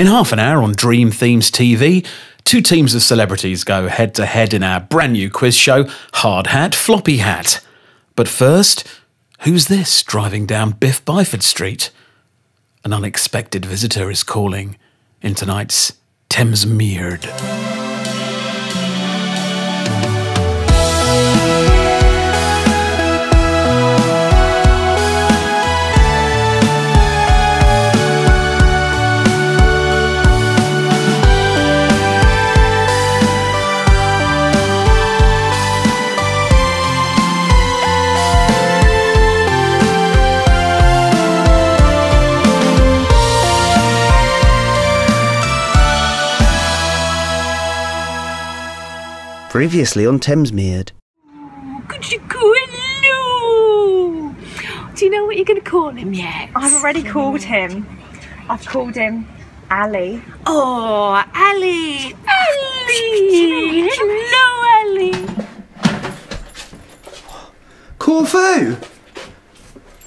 In half an hour on Dream Themes TV, two teams of celebrities go head-to-head in our brand new quiz show, Hard Hat, Floppy Hat. But first, who's this driving down Biff Byford Street? An unexpected visitor is calling in tonight's Thamesmeerd. Previously on Thamesmeerd. Could you call Lou? Do you know what you're going to call him yet? I've already called him. I've called him Ali. Oh, Ali! Ali! Hello, Ali! Corfu!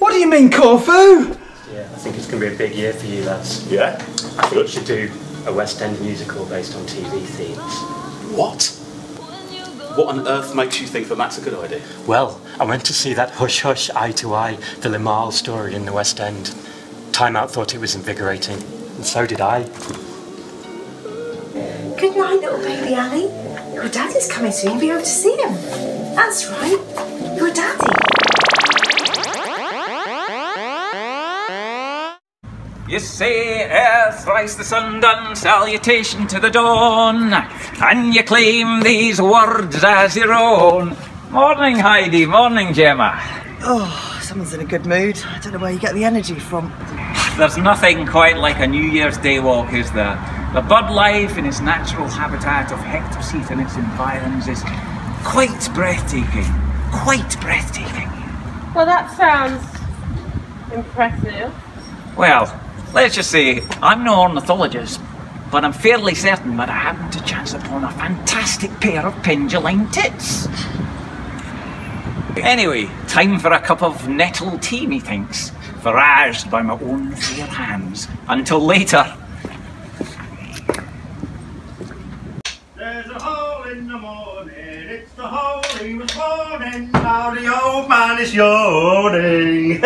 What do you mean, Corfu? Yeah, I think it's going to be a big year for you lads. Yeah? I think you should do a West End musical based on TV themes. What? What on earth makes you think that that's a good idea? Well, I went to see that Hush Hush Eye to Eye, the Lamarle story in the West End. Time Out thought it was invigorating, and so did I. Good night, little baby Ali. Your daddy's coming soon, you'll be able to see him. That's right, your daddy. You say, ere thrice the sun done, salutation to the dawn. And you claim these words as your own. Morning, Heidi. Morning, Gemma. Oh, someone's in a good mood. I don't know where you get the energy from. There's nothing quite like a New Year's Day walk, is there? The bud life in its natural habitat of Hector Seat and its environs is quite breathtaking. Quite breathtaking. Well, that sounds impressive. Well, let's just say I'm no ornithologist, but I'm fairly certain that I happened to chance upon a fantastic pair of penduline tits. Anyway, time for a cup of nettle tea, methinks, foraged by my own fair hands. Until later. There's a hole in the morning, it's the hole he was born in, now the old man is yawning.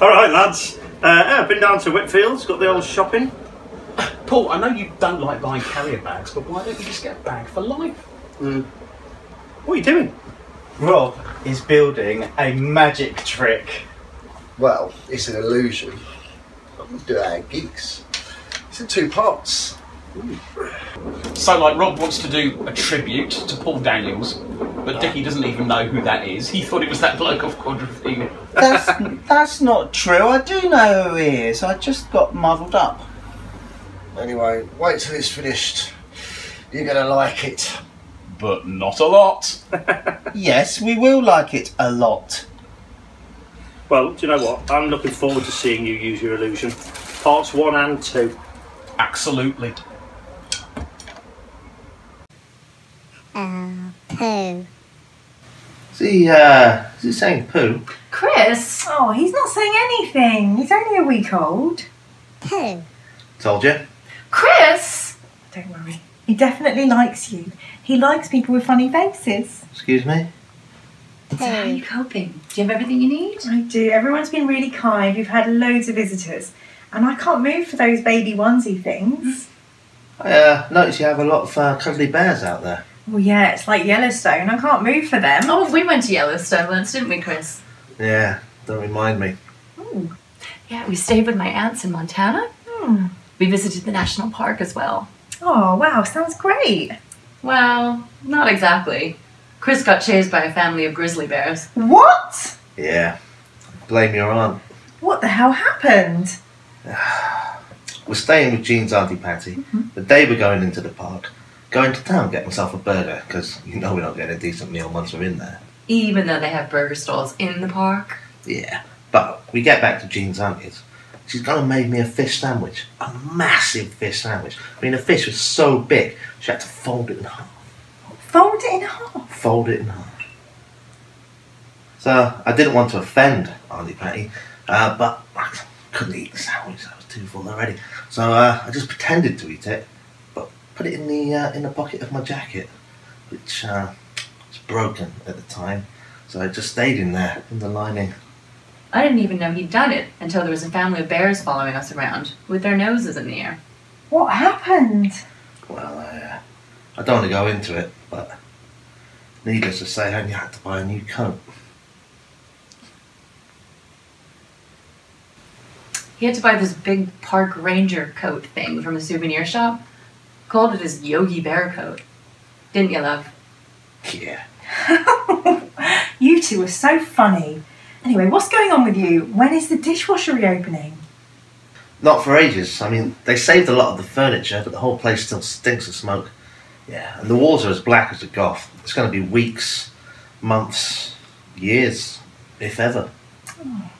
Alright lads, I've been down to Whitfield's, got the old shopping. Paul, I know you don't like buying carrier bags, but why don't you just get a bag for life? Mm. What are you doing? Rob is building a magic trick. Well, it's an illusion. Do our geeks. It's in two parts. Ooh. So, like, Rob wants to do a tribute to Paul Daniels, but Dickie doesn't even know who that is. He thought it was that bloke off Quadrophenia. That's not true. I do know who he is. I just got muddled up. Anyway, wait till it's finished. You're going to like it. But not a lot. Yes, we will like it a lot. Well, do you know what? I'm looking forward to seeing you use your illusion. Parts 1 and 2. Absolutely. Poo. Is he saying poo? Chris? Oh, he's not saying anything. He's only a week old. Poo. Told you. Chris! Don't worry. He definitely likes you. He likes people with funny faces. Excuse me? So how are you coping? Do you have everything you need? I do. Everyone's been really kind. We've had loads of visitors. And I can't move for those baby onesie things. I notice you have a lot of cuddly bears out there. Well, yeah, it's like Yellowstone. I can't move for them. Oh, we went to Yellowstone once, didn't we, Chris? Yeah, don't remind me. Ooh. Yeah, we stayed with my aunts in Montana. Hmm. We visited the national park as well. Oh, wow, sounds great. Well, not exactly. Chris got chased by a family of grizzly bears. What? Yeah, blame your aunt. What the hell happened? We're staying with Jean's auntie Patty. Mm-hmm. The day we're going into the park, going to town, get myself a burger, because you know we're not getting a decent meal once we're in there. Even though they have burger stalls in the park? Yeah, but we get back to Jean's auntie's. She's gone and made me a fish sandwich. A massive fish sandwich. I mean, the fish was so big, she had to fold it in half. Fold it in half? Fold it in half. So, I didn't want to offend Auntie Patty, but I couldn't eat the sandwich. I was too full already. So I just pretended to eat it, but put it in the pocket of my jacket, which was broken at the time. So it just stayed in there, in the lining. I didn't even know he'd done it until there was a family of bears following us around, with their noses in the air. What happened? Well, I don't want to go into it, but needless to say, I only had to buy a new coat. He had to buy this big park ranger coat thing from a souvenir shop. Called it his Yogi Bear coat. Didn't you, love? Yeah. You two are so funny. Anyway, what's going on with you? When is the dishwasher reopening? Not for ages. I mean, they saved a lot of the furniture, but the whole place still stinks of smoke. Yeah, and the walls are as black as a goth. It's going to be weeks, months, years, if ever. Oh.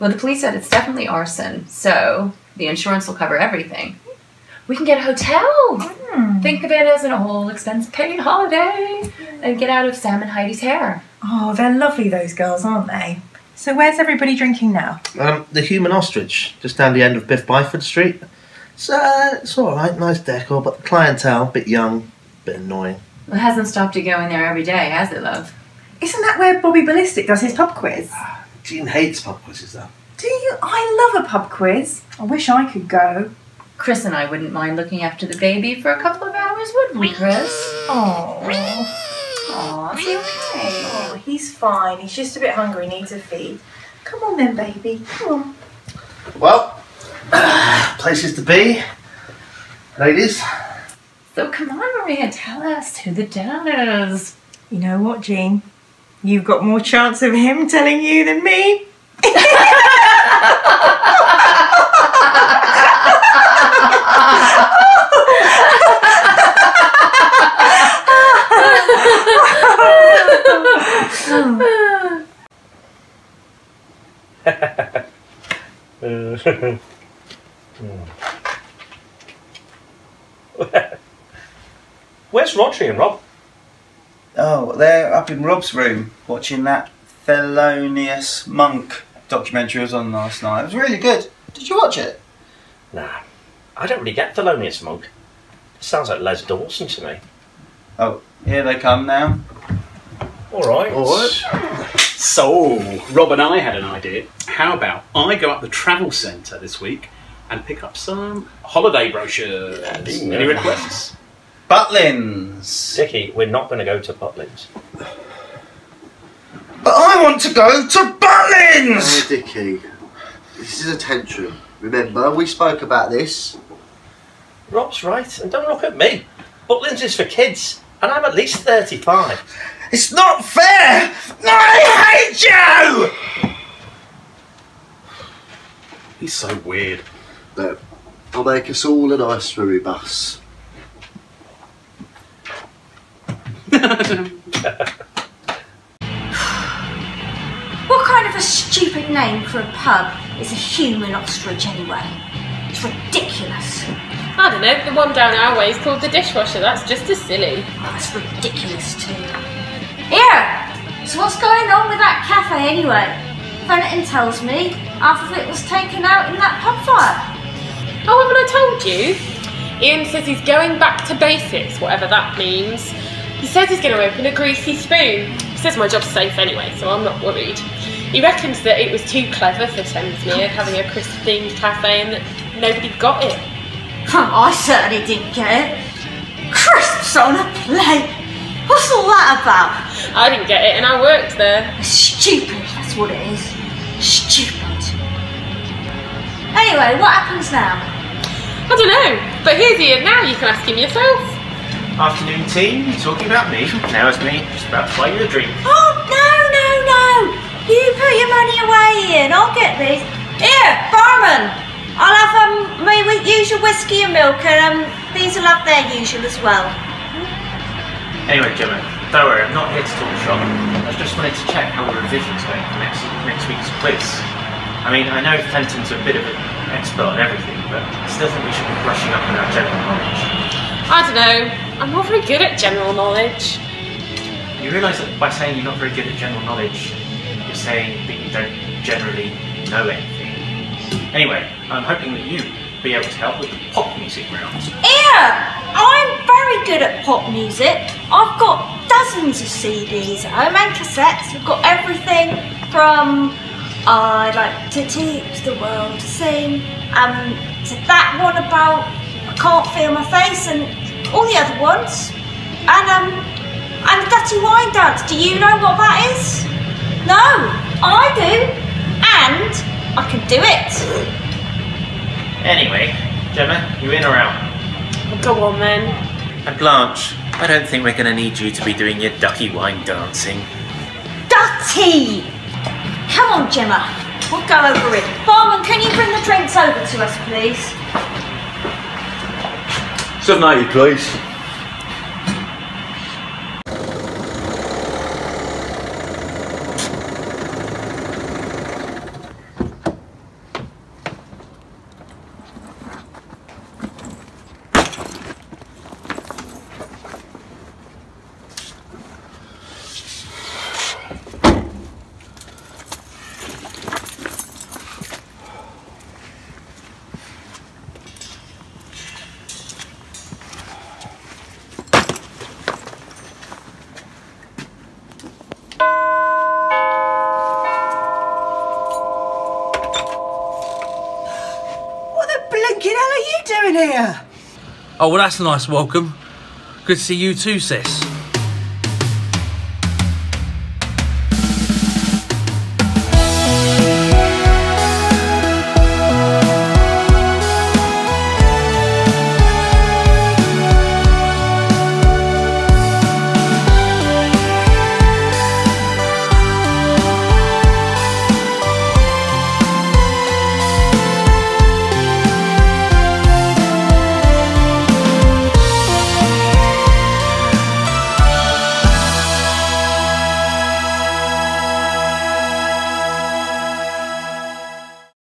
Well, the police said it's definitely arson, so the insurance will cover everything. We can get a hotel. Mm. Think of it as an all-expense-paid holiday and get out of Sam and Heidi's hair. Oh, they're lovely, those girls, aren't they? So where's everybody drinking now? The Human Ostrich, just down the end of Biff Byford Street. It's all right, nice decor, but the clientele, a bit young, a bit annoying. Well, it hasn't stopped you going there every day, has it, love? Isn't that where Bobby Ballistic does his pub quiz? Jean hates pub quizzes, though. Do you? I love a pub quiz. I wish I could go. Chris and I wouldn't mind looking after the baby for a couple of hours, would we, Chris? Aww, is he okay? Oh, he's fine. He's just a bit hungry, needs a feed. Come on then, baby. Come on. Well, places to be, ladies. So come on, Maria, tell us who the dad is. You know what, Jean? You've got more chance of him telling you than me. Where's Rodri and Rob? Oh, they're up in Rob's room watching that Thelonious Monk documentary I was on last night. It was really good. Did you watch it? Nah, I don't really get Thelonious Monk. It sounds like Les Dawson to me. Oh, here they come now. Alright. Alright. So, Rob and I had an idea. How about I go up the travel centre this week and pick up some holiday brochures? Yes. Any requests? Butlins! Dickie, we're not going to go to Butlins. But I want to go to Butlins! Oh, Dickie, this is a tantrum. Remember, we spoke about this. Rob's right, and don't look at me. Butlins is for kids, and I'm at least 35. It's not fair! I hate you! He's so weird. But I'll make us all a nice furry bus. What kind of a stupid name for a pub is a Human Ostrich anyway? It's ridiculous. I don't know, the one down our way is called the dishwasher, that's just as silly. That's ridiculous too. Here! So what's going on with that cafe anyway? Fenton tells me half of it was taken out in that pub fire. Oh, haven't I told you? Ian says he's going back to basics, whatever that means. He says he's going to open a greasy spoon. He says my job's safe anyway, so I'm not worried. He reckons that it was too clever for Thamesmead having a Christmas-themed cafe and that nobody got it. I certainly didn't get it. Crisps on a plate. What's all that about? I didn't get it and I worked there. Stupid, that's what it is. Stupid. Anyway, what happens now? I don't know, but here's Ian now, you can ask him yourself. Afternoon tea, you're talking about me. Now it's me, just about to buy you a drink. Oh, no! You put your money away, Ian, I'll get this. Here, barman, I'll have my usual whiskey and milk, and these will have their usual as well. Anyway, Gemma, don't worry, I'm not here to talk shop. I just wanted to check how the revision's going for next week's quiz. I mean, I know Fenton's a bit of an expert on everything, but I still think we should be brushing up on our general knowledge. I don't know, I'm not very good at general knowledge. You realise that by saying you're not very good at general knowledge, you're saying that you don't generally know anything. Anyway, I'm hoping that you be able to help with the pop music rounds. Yeah, I'm very good at pop music. I've got dozens of CDs at home and cassettes. I've got everything from I'd like to teach the world to sing, to that one about I can't feel my face, and all the other ones, and the Dirty Wine Dance. Do you know what that is? No, I do, and I can do it. Anyway, Gemma, you in or out? Go on then. And Blanche, I don't think we're going to need you to be doing your ducky wine dancing. Dutty! Come on, Gemma, we'll go over it. Barman, can you bring the drinks over to us, please? 780, please. Oh, well, that's a nice welcome. Good to see you too, sis.